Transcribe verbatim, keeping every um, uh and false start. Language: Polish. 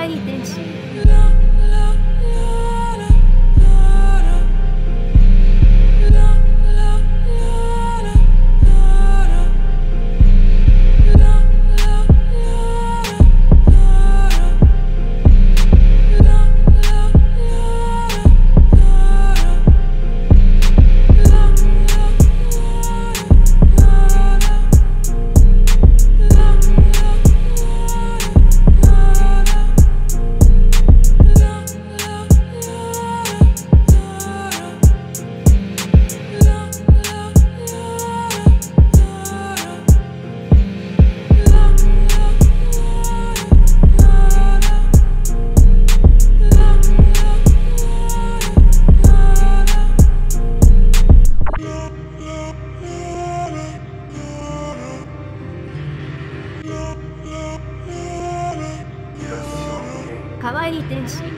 Kawaitenshi. Kawaitenshi.